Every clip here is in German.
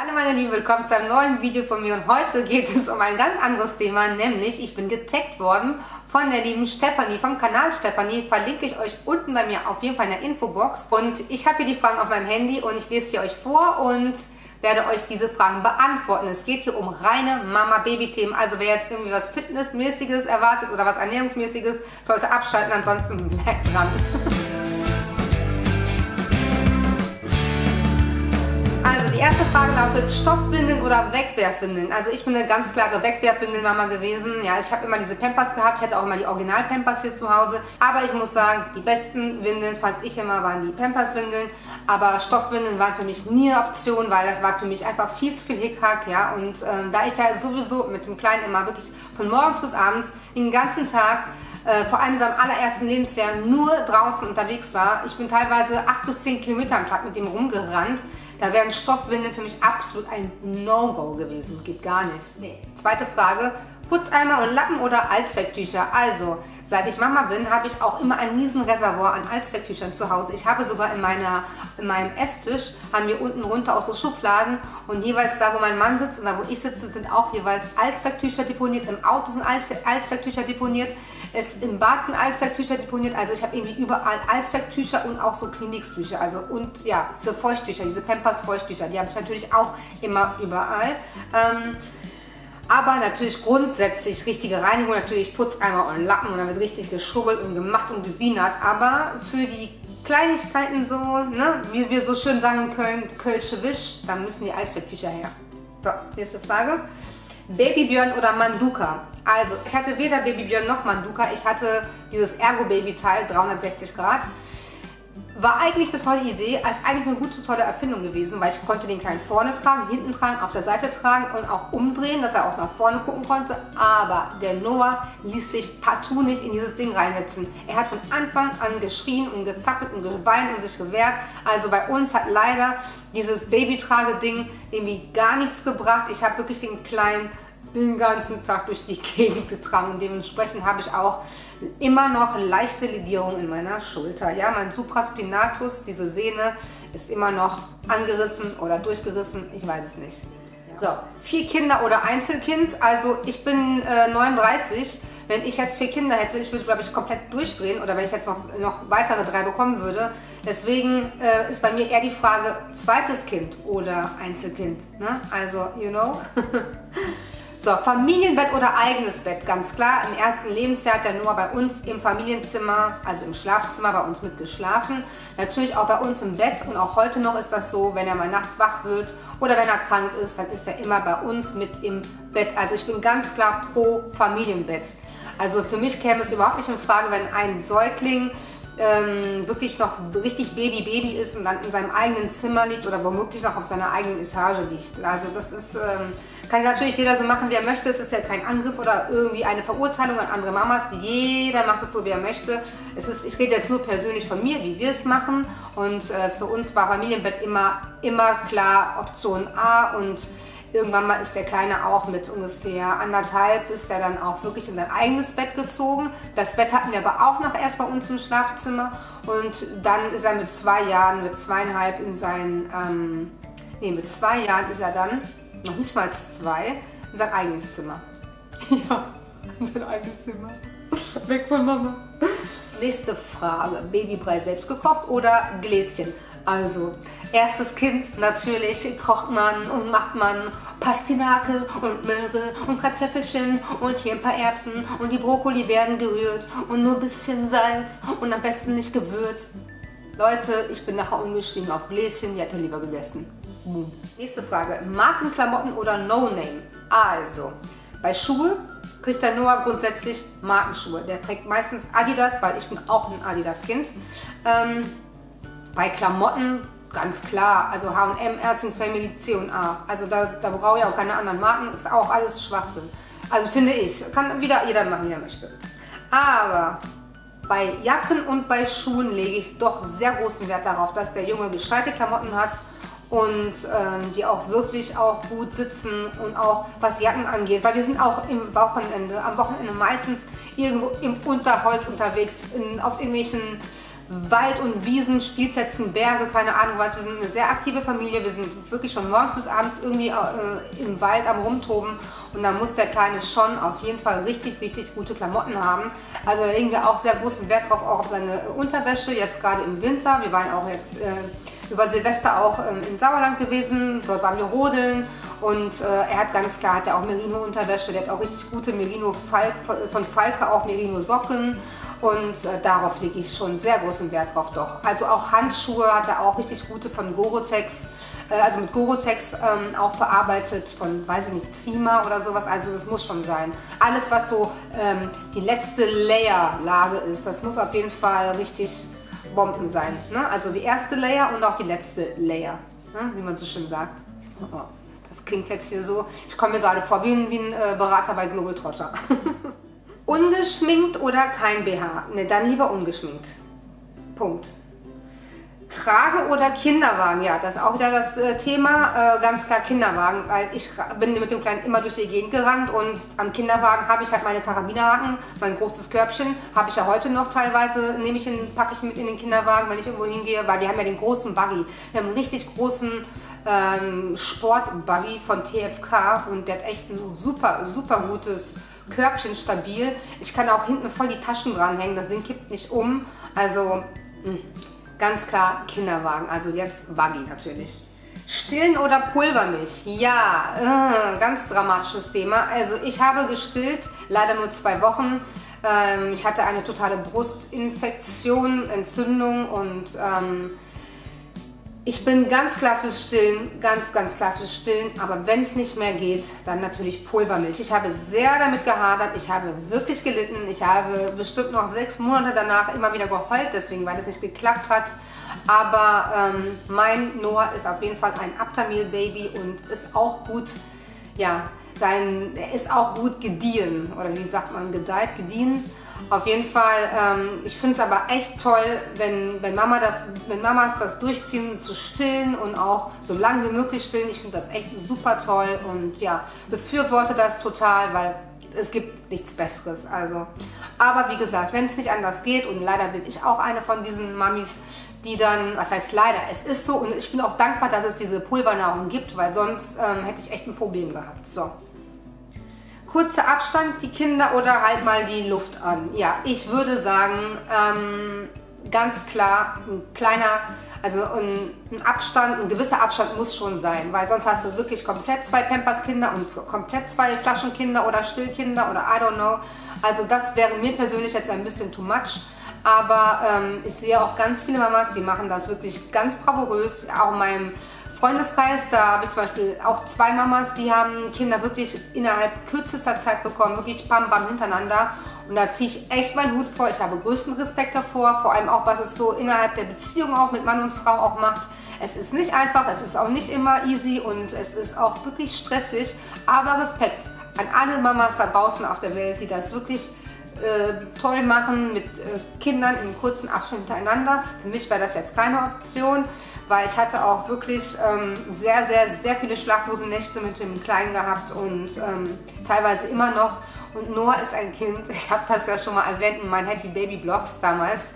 Hallo meine Lieben, willkommen zu einem neuen Video von mir und heute geht es um ein ganz anderes Thema, nämlich ich bin getaggt worden von der lieben Stefanie, vom Kanal Stefanie, verlinke ich euch unten bei mir auf jeden Fall in der Infobox und ich habe hier die Fragen auf meinem Handy und ich lese sie euch vor und werde euch diese Fragen beantworten. Es geht hier um reine Mama-Baby-Themen, also wer jetzt irgendwie was Fitnessmäßiges erwartet oder was Ernährungsmäßiges, sollte abschalten, ansonsten bleibt dran. Also die erste Frage lautet, Stoffwindeln oder Wegwerfwindeln? Also ich bin eine ganz klare Wegwerfwindeln-Mama gewesen. Ja, ich habe immer diese Pampers gehabt, ich hatte auch immer die Original-Pampers hier zu Hause. Aber ich muss sagen, die besten Windeln, fand ich immer, waren die Pampers-Windeln. Aber Stoffwindeln waren für mich nie eine Option, weil das war für mich einfach viel zu viel Hickhack. Ja? Und da ich ja sowieso mit dem Kleinen immer wirklich von morgens bis abends den ganzen Tag vor allem seinem allerersten Lebensjahr nur draußen unterwegs war. Ich bin teilweise 8 bis 10 Kilometer am Tag mit ihm rumgerannt. Da wären Stoffwindeln für mich absolut ein No-Go gewesen. Geht gar nicht. Nee. Zweite Frage. Putzeimer und Lappen oder Allzwecktücher? Also, seit ich Mama bin, habe ich auch immer ein riesen Reservoir an Allzwecktüchern zu Hause. Ich habe sogar in meinem Esstisch, haben wir unten runter auch so Schubladen und jeweils da, wo mein Mann sitzt und da, wo ich sitze, sind auch jeweils Allzwecktücher deponiert. Im Auto sind Allzwecktücher deponiert. Im Bad sind Allzwecktücher deponiert, also ich habe irgendwie überall Allzwecktücher und auch so Klinikstücher, also und ja, diese Feuchttücher, diese Pampers-Feuchttücher, die habe ich natürlich auch immer überall. Aber natürlich grundsätzlich richtige Reinigung, natürlich Putzeimer und Lappen und dann wird richtig geschrubbelt und gemacht und gewienert, aber für die Kleinigkeiten so, ne, wie wir so schön sagen in Köln, Kölsche Wisch, dann müssen die Allzwecktücher her. So, nächste Frage. Babybjörn oder Manduka? Also, ich hatte weder Babybjörn noch Manduka. Ich hatte dieses Ergo Baby Teil 360 Grad. War eigentlich eine tolle Idee, ist eigentlich eine gute, tolle Erfindung gewesen, weil ich konnte den Kleinen vorne tragen, hinten tragen, auf der Seite tragen und auch umdrehen, dass er auch nach vorne gucken konnte. Aber der Noah ließ sich partout nicht in dieses Ding reinsetzen. Er hat von Anfang an geschrien und gezappelt und geweint und sich gewehrt. Also bei uns hat leider dieses Babytrage-Ding irgendwie gar nichts gebracht. Ich habe wirklich den Kleinen den ganzen Tag durch die Gegend getragen und dementsprechend habe ich auch immer noch leichte Lidierung in meiner Schulter. Ja, mein Supraspinatus, diese Sehne, ist immer noch angerissen oder durchgerissen, ich weiß es nicht. So, 4 Kinder oder Einzelkind, also ich bin 39, wenn ich jetzt 4 Kinder hätte, ich würde glaube ich komplett durchdrehen oder wenn ich jetzt noch weitere 3 bekommen würde. Deswegen ist bei mir eher die Frage, zweites Kind oder Einzelkind, ne? Also, you know. So, Familienbett oder eigenes Bett, ganz klar. Im ersten Lebensjahr hat der Noah bei uns im Familienzimmer, also im Schlafzimmer bei uns mitgeschlafen. Natürlich auch bei uns im Bett und auch heute noch ist das so, wenn er mal nachts wach wird oder wenn er krank ist, dann ist er immer bei uns mit im Bett. Also ich bin ganz klar pro Familienbett. Also für mich käme es überhaupt nicht in Frage, wenn ein Säugling wirklich noch richtig Baby-Baby ist und dann in seinem eigenen Zimmer liegt oder womöglich noch auf seiner eigenen Etage liegt. Also das ist, kann natürlich jeder so machen, wie er möchte. Es ist ja kein Angriff oder irgendwie eine Verurteilung an andere Mamas. Jeder macht es so, wie er möchte. Es ist, ich rede jetzt nur persönlich von mir, wie wir es machen. Und für uns war Familienbett immer klar Option A und irgendwann mal ist der Kleine auch mit ungefähr 1,5 ist er dann auch wirklich in sein eigenes Bett gezogen. Das Bett hatten wir aber auch noch erst bei uns im Schlafzimmer und dann ist er mit 2 Jahren, mit 2,5 in sein, mit 2 Jahren ist er dann, noch nicht mal 2, in sein eigenes Zimmer. Ja, in sein eigenes Zimmer. Weg von Mama. Nächste Frage, Babybrei selbst gekocht oder Gläschen? Also, erstes Kind, natürlich kocht man und macht man Pastinake und Möhre und Kartoffelchen und hier ein paar Erbsen und die Brokkoli werden gerührt und nur ein bisschen Salz und am besten nicht gewürzt. Leute, ich bin nachher umgeschrieben auf Gläschen, die hat er lieber gegessen. Boom. Nächste Frage, Markenklamotten oder No-Name? Also, bei Schuhe kriegt der Noah grundsätzlich Markenschuhe. Der trägt meistens Adidas, weil ich bin auch ein Adidas-Kind. Bei Klamotten, ganz klar, also H&M, Ärztings Family, C&A. Also da brauche ich auch keine anderen Marken, ist auch alles Schwachsinn. Also finde ich, kann wieder jeder machen, der möchte. Aber bei Jacken und bei Schuhen lege ich doch sehr großen Wert darauf, dass der Junge gescheite Klamotten hat und die auch wirklich auch gut sitzen und auch was Jacken angeht, weil wir sind auch am Wochenende meistens irgendwo im Unterholz unterwegs, auf irgendwelchen Wald und Wiesen, Spielplätzen, Berge, keine Ahnung was. Wir sind eine sehr aktive Familie, wir sind wirklich von morgens bis abends irgendwie im Wald am Rumtoben. Und da muss der Kleine schon auf jeden Fall richtig, richtig gute Klamotten haben. Also da legen wir auch sehr großen Wert drauf, auch auf seine Unterwäsche, jetzt gerade im Winter. Wir waren auch jetzt über Silvester auch im Sauerland gewesen, dort waren wir rodeln. Und er hat ganz klar, hat er auch Merino-Unterwäsche, der hat auch richtig gute Merino-Falke, auch Merino-Socken. Und darauf lege ich schon sehr großen Wert drauf, doch. Also auch Handschuhe hat er auch richtig gute von Gorotex, also mit Gorotex auch verarbeitet, von, weiß ich nicht, Zima oder sowas. Also das muss schon sein. Alles, was so die letzte Layer-Lage ist, das muss auf jeden Fall richtig Bomben sein. Ne? Also die erste Layer und auch die letzte Layer, ne? Wie man so schön sagt. Oh, das klingt jetzt hier so, ich komme mir gerade vor wie ein Berater bei Globetrotter. Ungeschminkt oder kein BH? Ne, dann lieber ungeschminkt. Punkt. Trage oder Kinderwagen? Ja, das ist auch wieder das Thema. Ganz klar Kinderwagen, weil ich bin mit dem Kleinen immer durch die Gegend gerannt und am Kinderwagen habe ich halt meine Karabinerhaken, mein großes Körbchen, habe ich ja heute noch teilweise, nehme ich ihn, packe ich ihn mit in den Kinderwagen, wenn ich irgendwo hingehe, weil wir haben ja den großen Buggy, wir haben einen richtig großen Sportbuggy von TFK und der hat echt ein super, super gutes Körbchen, stabil. Ich kann auch hinten voll die Taschen dranhängen, das Ding kippt nicht um. Also ganz klar Kinderwagen, also jetzt Buggy natürlich. Stillen oder Pulvermilch? Ja, ganz dramatisches Thema. Also ich habe gestillt, leider nur 2 Wochen. Ich hatte eine totale Brustinfektion, Entzündung und ich bin ganz klar fürs Stillen, ganz, ganz klar fürs Stillen, aber wenn es nicht mehr geht, dann natürlich Pulvermilch. Ich habe sehr damit gehadert, ich habe wirklich gelitten, ich habe bestimmt noch 6 Monate danach immer wieder geheult, deswegen, weil es nicht geklappt hat. Aber mein Noah ist auf jeden Fall ein Aptamil Baby und ist auch gut, ja, er ist auch gut gediehen, oder wie sagt man, gedeiht, gediehen. Auf jeden Fall, ich finde es aber echt toll, wenn Mamas das durchziehen, zu stillen und auch so lange wie möglich stillen. Ich finde das echt super toll und ja, befürworte das total, weil es gibt nichts Besseres. Also. Aber wie gesagt, wenn es nicht anders geht und leider bin ich auch eine von diesen Mamis, die dann, was heißt leider, es ist so und ich bin auch dankbar, dass es diese Pulvernahrung gibt, weil sonst hätte ich echt ein Problem gehabt. So. Kurzer Abstand, die Kinder oder halt mal die Luft an. Ja, ich würde sagen, ganz klar, ein kleiner, also ein Abstand, ein gewisser Abstand muss schon sein, weil sonst hast du wirklich komplett 2 Pampers-Kinder und komplett 2 Flaschenkinder oder Stillkinder oder I don't know. Also das wäre mir persönlich jetzt ein bisschen too much. Aber ich sehe auch ganz viele Mamas, die machen das wirklich ganz bravourös, auch in meinem Freundeskreis, da habe ich zum Beispiel auch 2 Mamas, die haben Kinder wirklich innerhalb kürzester Zeit bekommen, wirklich bam bam hintereinander und da ziehe ich echt meinen Hut vor, ich habe größten Respekt davor, vor allem auch, was es so innerhalb der Beziehung auch mit Mann und Frau auch macht. Es ist nicht einfach, es ist auch nicht immer easy und es ist auch wirklich stressig, aber Respekt an alle Mamas da draußen auf der Welt, die das wirklich toll machen mit Kindern in kurzen Abständen hintereinander. Für mich wäre das jetzt keine Option, weil ich hatte auch wirklich sehr, sehr, sehr viele schlaflose Nächte mit dem Kleinen gehabt und teilweise immer noch. Und Noah ist ein Kind, ich habe das ja schon mal erwähnt in meinen Happy Baby Blogs damals,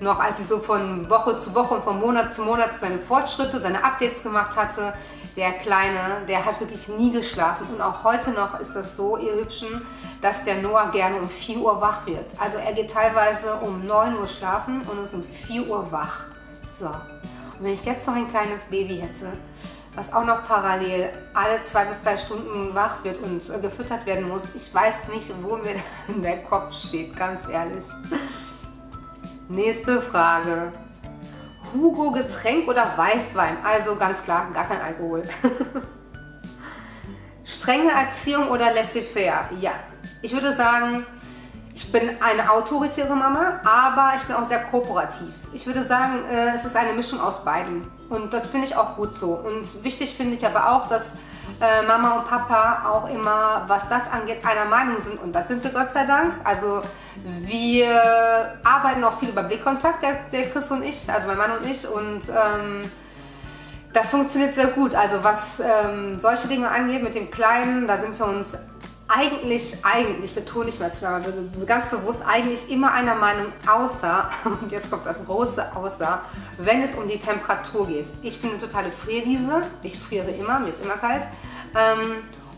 noch als ich so von Woche zu Woche und von Monat zu Monat seine Fortschritte, seine Updates gemacht hatte. Der Kleine, der hat wirklich nie geschlafen und auch heute noch ist das so, ihr Hübschen, dass der Noah gerne um 4 Uhr wach wird. Also er geht teilweise um 9 Uhr schlafen und ist um 4 Uhr wach. So, und wenn ich jetzt noch ein kleines Baby hätte, was auch noch parallel alle 2 bis 3 Stunden wach wird und gefüttert werden muss, ich weiß nicht, wo mir der Kopf steht, ganz ehrlich. Nächste Frage. Hugo Getränk oder Weißwein? Also ganz klar, gar kein Alkohol. Strenge Erziehung oder laissez-faire? Ja, ich würde sagen, ich bin eine autoritäre Mama, aber ich bin auch sehr kooperativ. Ich würde sagen, es ist eine Mischung aus beidem und das finde ich auch gut so. Und wichtig finde ich aber auch, dass Mama und Papa auch immer, was das angeht, einer Meinung sind und das sind wir Gott sei Dank. Also wir arbeiten auch viel über Blickkontakt, der Chris und ich, also mein Mann und ich und das funktioniert sehr gut. Also was solche Dinge angeht mit dem Kleinen, da sind wir uns eigentlich, betone ich mal zweimal, ganz bewusst, eigentlich immer einer Meinung, außer, und jetzt kommt das große Außer, wenn es um die Temperatur geht. Ich bin eine totale Frierdiese, ich friere immer, mir ist immer kalt.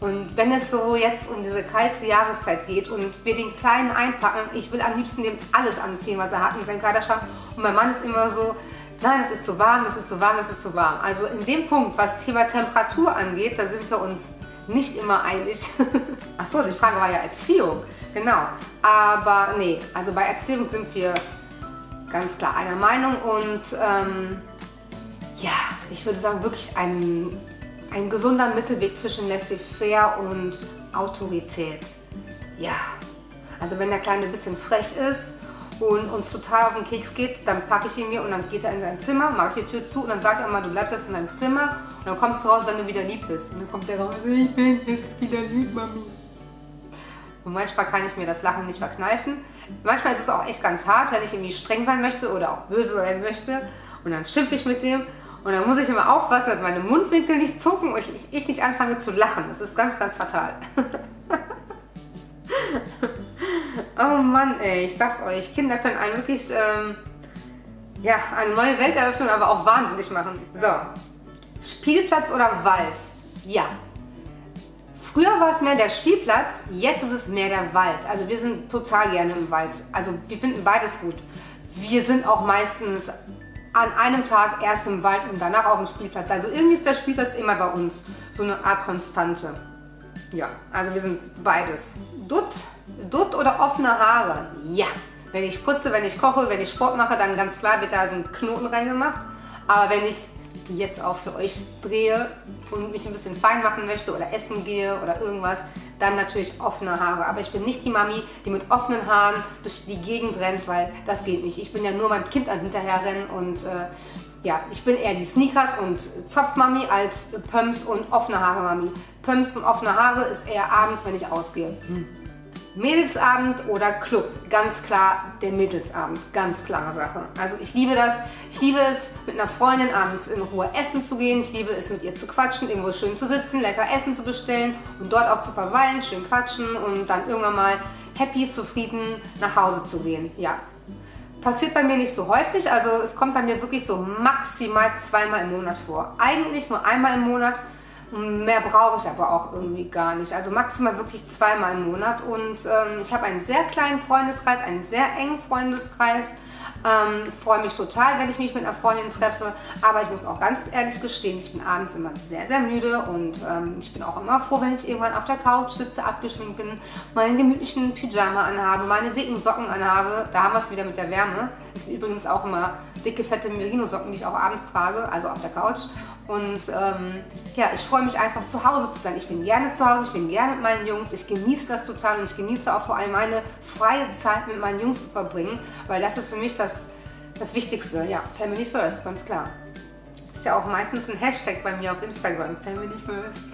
Und wenn es so jetzt um diese kalte Jahreszeit geht und wir den Kleinen einpacken, ich will am liebsten dem alles anziehen, was er hat in seinem Kleiderschrank. Und mein Mann ist immer so, nein, es ist zu warm, es ist zu warm, es ist zu warm. Also in dem Punkt, was Thema Temperatur angeht, da sind wir uns nicht immer einig. Achso, die Frage war ja Erziehung. Genau. Aber nee, also bei Erziehung sind wir ganz klar einer Meinung. Und ja, ich würde sagen, wirklich ein gesunder Mittelweg zwischen Laissez-faire und Autorität. Ja, also wenn der Kleine ein bisschen frech ist und uns total auf den Keks geht, dann packe ich ihn mir und dann geht er in sein Zimmer, mache die Tür zu und dann sage ich immer, du bleibst jetzt in deinem Zimmer und dann kommst du raus, wenn du wieder lieb bist. Und dann kommt der raus, ich bin jetzt wieder lieb, Mami. Und manchmal kann ich mir das Lachen nicht verkneifen. Manchmal ist es auch echt ganz hart, wenn ich irgendwie streng sein möchte oder auch böse sein möchte und dann schimpfe ich mit dem und dann muss ich immer aufpassen, dass meine Mundwinkel nicht zucken und ich nicht anfange zu lachen. Das ist ganz, ganz fatal. Oh Mann, ey, ich sag's euch, Kinder können einen wirklich ja, eine neue Welt eröffnen, aber auch wahnsinnig machen. So, Spielplatz oder Wald? Ja. Früher war es mehr der Spielplatz, jetzt ist es mehr der Wald. Also wir sind total gerne im Wald. Also wir finden beides gut. Wir sind auch meistens an einem Tag erst im Wald und danach auf dem Spielplatz. Also irgendwie ist der Spielplatz immer bei uns so eine Art Konstante. Ja, also wir sind beides. Dutt oder offene Haare? Ja. Wenn ich putze, wenn ich koche, wenn ich Sport mache, dann ganz klar wird da so ein Knoten reingemacht. Aber wenn ich jetzt auch für euch drehe und mich ein bisschen fein machen möchte oder essen gehe oder irgendwas, dann natürlich offene Haare. Aber ich bin nicht die Mami, die mit offenen Haaren durch die Gegend rennt, weil das geht nicht. Ich bin ja nur meinem Kind am Hinterherrennen und ja, ich bin eher die Sneakers und Zopfmami als Pumps und offene Haare Mami. Pumps und offene Haare ist eher abends, wenn ich ausgehe. Mädelsabend oder Club? Ganz klar der Mädelsabend, ganz klare Sache. Also ich liebe das, ich liebe es mit einer Freundin abends in Ruhe essen zu gehen, ich liebe es mit ihr zu quatschen, irgendwo schön zu sitzen, lecker Essen zu bestellen und dort auch zu verweilen, schön quatschen und dann irgendwann mal happy, zufrieden nach Hause zu gehen, ja. Passiert bei mir nicht so häufig, also es kommt bei mir wirklich so maximal zweimal im Monat vor. Eigentlich nur einmal im Monat. Mehr brauche ich aber auch irgendwie gar nicht. Also maximal wirklich zweimal im Monat. Und ich habe einen sehr kleinen Freundeskreis, einen sehr engen Freundeskreis. Freue mich total, wenn ich mich mit einer Freundin treffe. Aber ich muss auch ganz ehrlich gestehen, ich bin abends immer sehr, sehr müde. Und ich bin auch immer froh, wenn ich irgendwann auf der Couch sitze, abgeschminkt bin, meinen gemütlichen Pyjama anhabe, meine dicken Socken anhabe. Da haben wir es wieder mit der Wärme. Das sind übrigens auch immer dicke, fette Merino-Socken, die ich auch abends trage, also auf der Couch. Und ja, ich freue mich einfach zu Hause zu sein. Ich bin gerne zu Hause, ich bin gerne mit meinen Jungs, ich genieße das total und ich genieße auch vor allem meine freie Zeit mit meinen Jungs zu verbringen, weil das ist für mich das Wichtigste. Ja, Family First, ganz klar. Ist ja auch meistens ein Hashtag bei mir auf Instagram, Family First.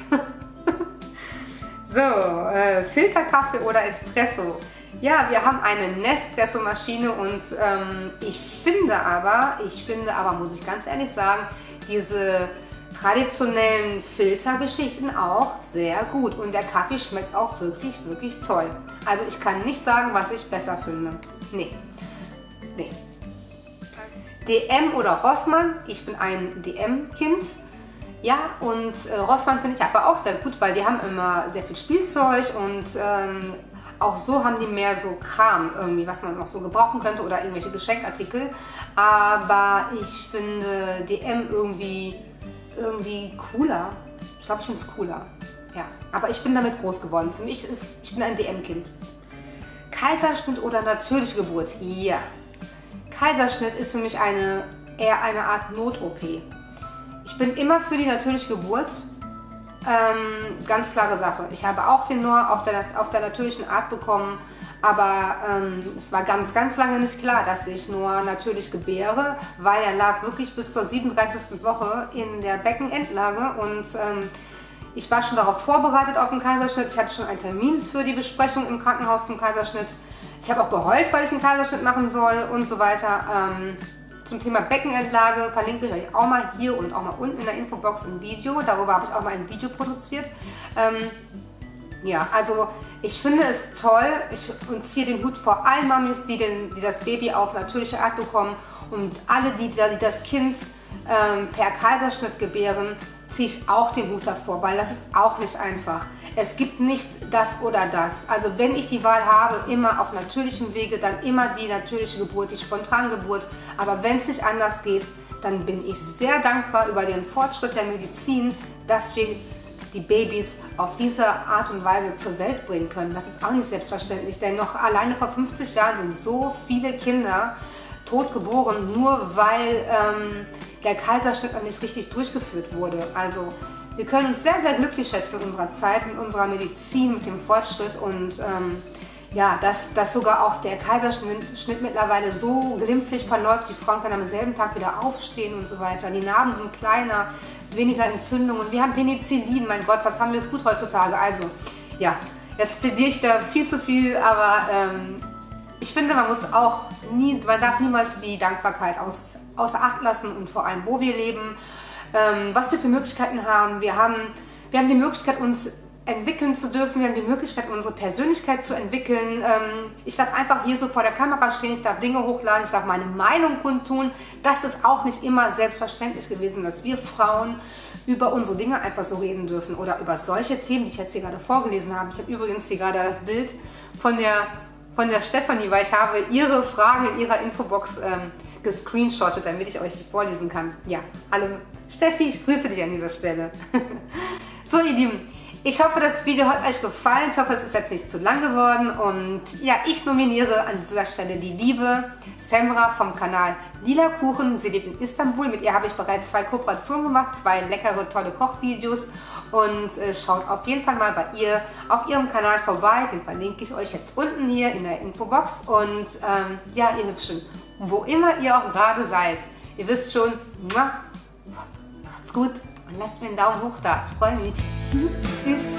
So, Filterkaffee oder Espresso? Ja, wir haben eine Nespresso-Maschine und ich finde aber, muss ich ganz ehrlich sagen, diese traditionellen Filtergeschichten auch sehr gut und der Kaffee schmeckt auch wirklich, wirklich toll. Also ich kann nicht sagen, was ich besser finde. Nee. Nee. DM oder Rossmann? Ich bin ein DM-Kind. Ja, und Rossmann finde ich aber auch sehr gut, weil die haben immer sehr viel Spielzeug und auch so haben die mehr so Kram irgendwie, was man noch so gebrauchen könnte oder irgendwelche Geschenkartikel. Aber ich finde DM irgendwie cooler. Ich glaube, ich finde es cooler. Ja, aber ich bin damit groß geworden. Für mich ist, ich bin ein DM-Kind. Kaiserschnitt oder natürliche Geburt? Ja. Kaiserschnitt ist für mich eher eine Art Not-OP. Ich bin immer für die natürliche Geburt. Ganz klare Sache. Ich habe auch den Noah auf der natürlichen Art bekommen, aber es war ganz, ganz lange nicht klar, dass ich Noah natürlich gebäre, weil er lag wirklich bis zur 37. Woche in der Beckenendlage und ich war schon darauf vorbereitet auf den Kaiserschnitt. Ich hatte schon einen Termin für die Besprechung im Krankenhaus zum Kaiserschnitt. Ich habe auch geheult, weil ich einen Kaiserschnitt machen soll und so weiter. Zum Thema Beckenendlage verlinke ich euch auch mal hier und auch mal unten in der Infobox ein Video. Darüber habe ich auch mal ein Video produziert. Ja, also ich finde es toll und ziehe den Hut vor allen Mamis, die das Baby auf natürliche Art bekommen, und alle, die das Kind per Kaiserschnitt gebären, ziehe ich auch den Hut davor, weil das ist auch nicht einfach. Es gibt nicht das oder das. Also wenn ich die Wahl habe, immer auf natürlichem Wege, dann immer die natürliche Geburt, die spontane Geburt. Aber wenn es nicht anders geht, dann bin ich sehr dankbar über den Fortschritt der Medizin, dass wir die Babys auf diese Art und Weise zur Welt bringen können. Das ist auch nicht selbstverständlich, denn noch alleine vor 50 Jahren sind so viele Kinder tot geboren, nur weil der Kaiserschnitt noch nicht richtig durchgeführt wurde. Also wir können uns sehr, sehr glücklich schätzen in unserer Zeit, in unserer Medizin, mit dem Fortschritt, und ja, dass sogar auch der Kaiserschnitt mittlerweile so glimpflich verläuft. Die Frauen können am selben Tag wieder aufstehen und so weiter. Die Narben sind kleiner, weniger Entzündungen. Wir haben Penicillin, mein Gott, was haben wir es gut heutzutage. Also, ja, jetzt plädiere ich da viel zu viel, aber ich finde, man darf niemals die Dankbarkeit außer Acht lassen, und vor allem, wo wir leben, was wir für Möglichkeiten haben. Wir haben die Möglichkeit, uns entwickeln zu dürfen, wir haben die Möglichkeit, unsere Persönlichkeit zu entwickeln. Ich darf einfach hier so vor der Kamera stehen, ich darf Dinge hochladen, ich darf meine Meinung kundtun. Das ist auch nicht immer selbstverständlich gewesen, dass wir Frauen über unsere Dinge einfach so reden dürfen oder über solche Themen, die ich jetzt hier gerade vorgelesen habe. Ich habe übrigens hier gerade das Bild von der Stefanie, weil ich habe ihre Fragen in ihrer Infobox gescreenshottet, damit ich euch vorlesen kann. Ja, alle Steffi, ich grüße dich an dieser Stelle. So, ihr Lieben, ich hoffe, das Video hat euch gefallen. Ich hoffe, es ist jetzt nicht zu lang geworden. Und ja, ich nominiere an dieser Stelle die liebe Semra vom Kanal Lilakuchen. Sie lebt in Istanbul. Mit ihr habe ich bereits 2 Kooperationen gemacht, 2 leckere, tolle Kochvideos. Und schaut auf jeden Fall mal bei ihr auf ihrem Kanal vorbei. Den verlinke ich euch jetzt unten hier in der Infobox. Und ja, ihr Hübschen, wo immer ihr auch gerade seid, ihr wisst schon, muah, macht's gut. Und lasst mir einen Daumen hoch da. Ich freue mich. Tschüss.